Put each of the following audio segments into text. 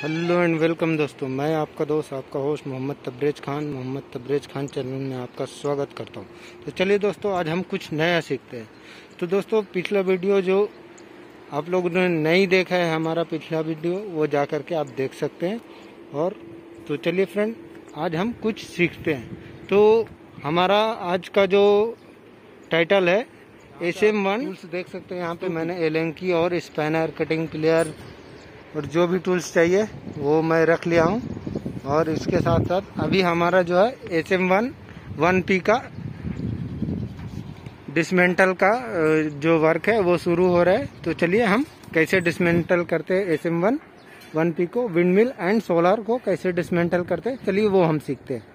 Hello and welcome दोस्तों, मैं आपका दोस्त आपका होस्ट मोहम्मद तबरेज खान चैनल में आपका स्वागत करता हूं। तो चलिए दोस्तों, आज हम कुछ नया सीखते हैं। तो दोस्तों, पिछला वीडियो जो आप लोगों ने नहीं देखा है, हमारा पिछला वीडियो वो जा करके आप देख सकते हैं। और तो चलिए फ्रेंड, आज हम कुछ सीखते हैं। तो हमारा आज का जो टाइटल है SM1 टूल्स, देख सकते हैं यहाँ पे मैंने एलेंकी और स्पैनर, कटिंग प्लेयर और जो भी टूल्स चाहिए वो मैं रख लिया हूँ। और इसके साथ साथ अभी हमारा जो है SM1 1P का डिसमेंटल का जो वर्क है वो शुरू हो रहा है। तो चलिए हम कैसे डिसमेंटल करते हैं SM1 1P को, विंडमिल एंड सोलर को कैसे डिसमेंटल करते हैं, चलिए वो हम सीखते हैं।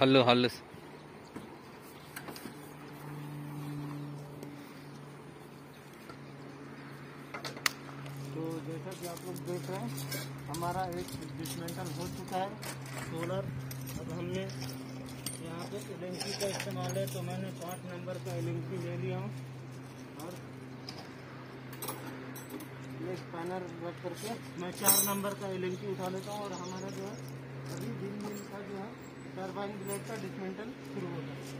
हेलो तो जैसा कि आप लोग देख रहे हैं, हमारा एक डिसमेंटल हो चुका है सोलर। अब हमने यहाँ पे एलेंकी का इस्तेमाल है, तो मैंने 5 नंबर का एलेंकी ले लिया हूँ और एक पैनल रख करके मैं 4 नंबर का एलेंकी उठा लेता हूँ। और हमारा जो है अभी विंडमिल का जो है टर्बाइन ब्लेड का डिसमेंटल शुरू होता है।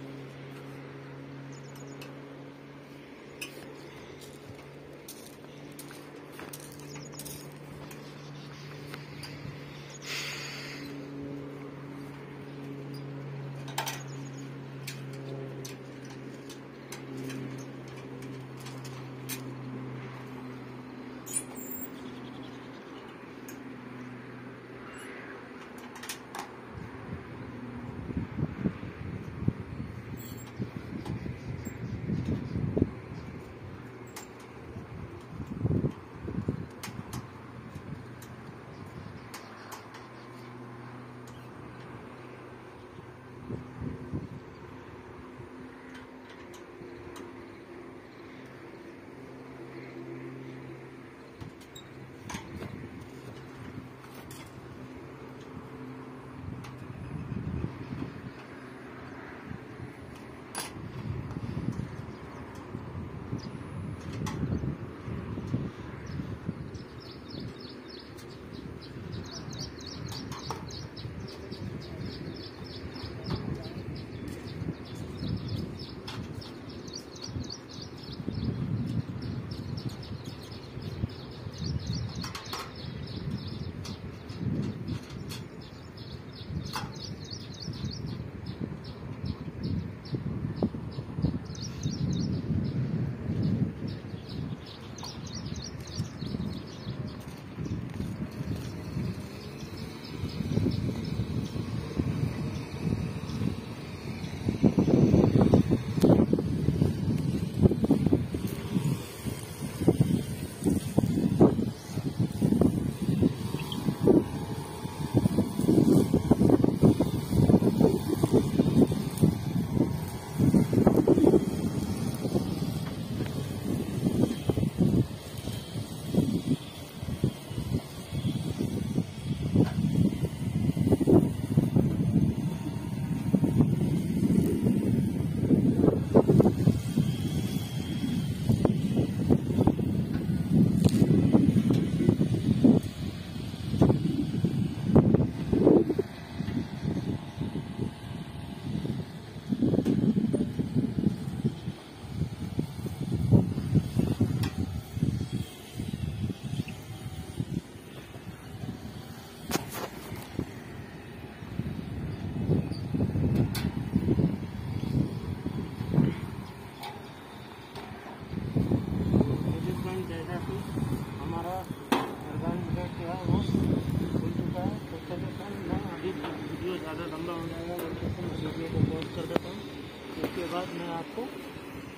ज़्यादा लंबा हो जाएगा तो इसको मैं वीडियो को पॉज कर देता हूँ, उसके बाद मैं आपको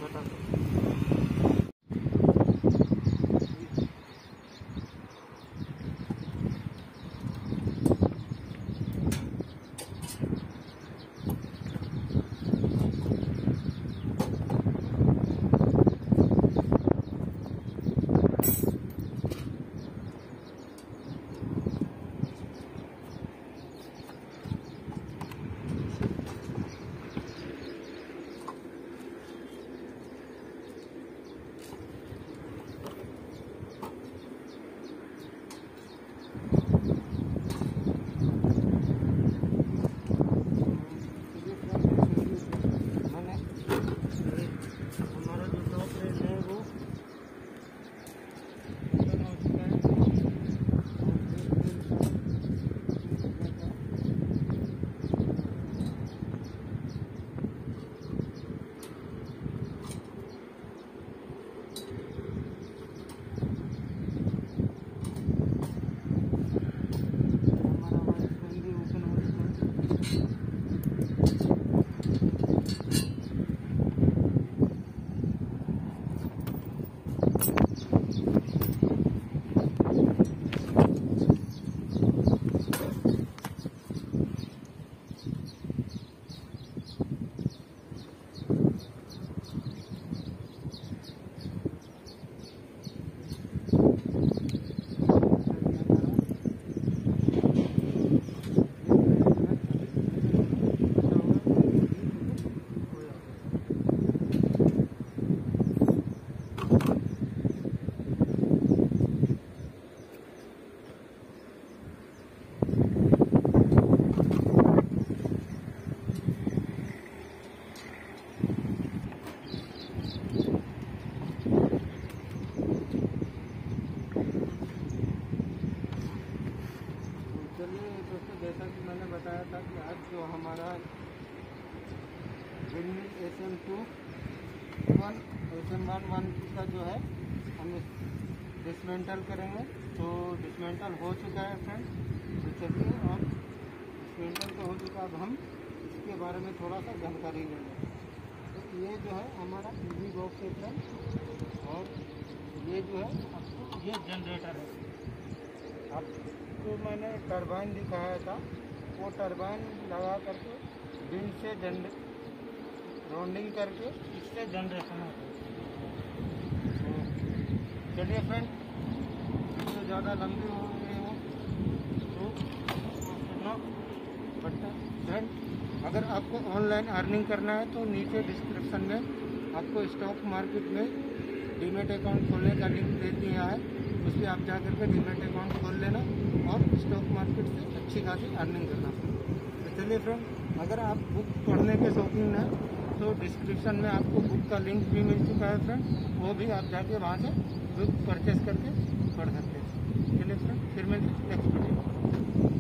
बताता SM1 का जो है हम डिसमेंटल करेंगे। तो डिसमेंटल हो चुका है फ्रेंड्स, तो चलिए, और डिसमेंटल तो हो चुका, अब हम इसके बारे में थोड़ा सा जानकारी लेंगे। तो ये जो है हमारा ईवी बॉक्स है फ्रेंड्स, और ये जो है आपको ये जनरेटर है। आपको मैंने टरबाइन दिखाया था, वो टरबाइन लगा करके विंड से राउंडिंग करके इससे जनरेशन होता है। चलिए फ्रेंड, इससे तो ज़्यादा लंबी हो गई हो तो सुनना पड़ता है फ्रेंड। अगर आपको ऑनलाइन अर्निंग करना है तो नीचे डिस्क्रिप्शन में आपको स्टॉक मार्केट में डीमेट अकाउंट खोलने का लिंक दे दिया है, उस पर आप जा करके डीमेट अकाउंट खोल लेना और स्टॉक मार्केट से अच्छी खासी अर्निंग करना। तो चलिए फ्रेंड, अगर आप बुक पढ़ने के शौकीन हैं तो डिस्क्रिप्शन में आपको बुक का लिंक भी मिल चुका है फ्रेंड, वो भी आप जाके वहाँ से बुक परचेस करके पढ़ सकते हैं। चलिए फ्रेंड, फिर मिलते हैं नेक्स्ट वीडियो।